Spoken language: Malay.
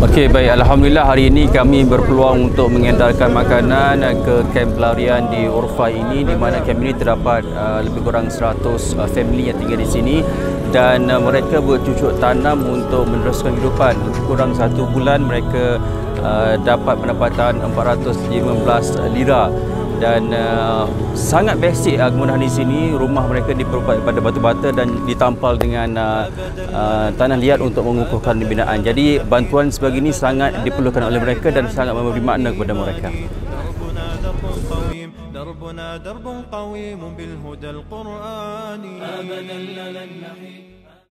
Okey, baik, alhamdulillah hari ini kami berpeluang untuk mengedarkan makanan ke kamp pelarian di Urfa ini, di mana kamp ini terdapat lebih kurang 100 family yang tinggal di sini dan mereka bercucuk tanam untuk meneruskan kehidupan. Lebih kurang 1 bulan mereka dapat pendapatan 415 lira. Dan sangat basic kemudahan di sini. Rumah mereka diperbuat daripada batu-bata dan ditampal dengan tanah liat untuk mengukuhkan binaan. Jadi bantuan sebegini sangat diperlukan oleh mereka dan sangat memberi makna kepada mereka.